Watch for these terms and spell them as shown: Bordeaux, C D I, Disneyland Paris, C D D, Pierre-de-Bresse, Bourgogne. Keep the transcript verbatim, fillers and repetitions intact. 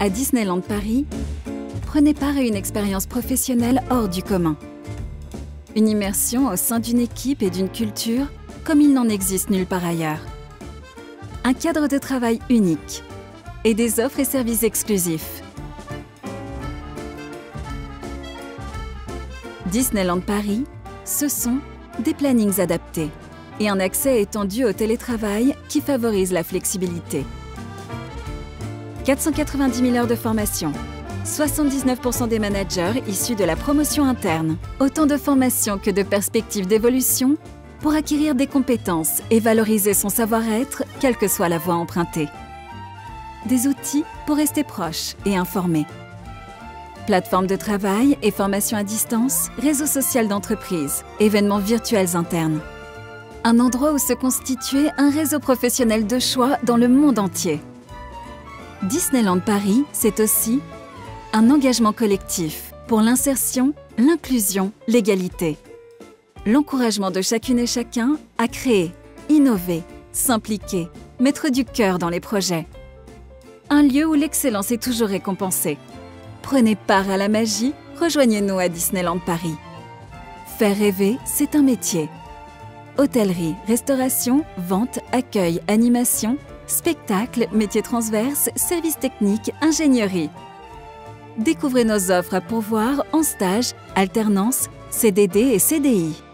à Disneyland Paris, prenez part à une expérience professionnelle hors du commun. Une immersion au sein d'une équipe et d'une culture comme il n'en existe nulle part ailleurs. Un cadre de travail unique et des offres et services exclusifs. Disneyland Paris, ce sont des plannings adaptés et un accès étendu au télétravail qui favorise la flexibilité. quatre cent quatre-vingt-dix mille heures de formation, soixante-dix-neuf pour cent des managers issus de la promotion interne. Autant de formations que de perspectives d'évolution pour acquérir des compétences et valoriser son savoir-être, quelle que soit la voie empruntée. Des outils pour rester proche et informé. Plateformes de travail et formation à distance, réseau social d'entreprise, événements virtuels internes. Un endroit où se constituer un réseau professionnel de choix dans le monde entier. Disneyland Paris, c'est aussi un engagement collectif pour l'insertion, l'inclusion, l'égalité. L'encouragement de chacune et chacun à créer, innover, s'impliquer, mettre du cœur dans les projets. Un lieu où l'excellence est toujours récompensée. Prenez part à la magie, rejoignez-nous à Disneyland Paris. Faire rêver, c'est un métier. Hôtellerie, restauration, vente, accueil, animation, spectacle, métiers transverses, services techniques, ingénierie. Découvrez nos offres à pourvoir en stage, alternance, C D D et C D I.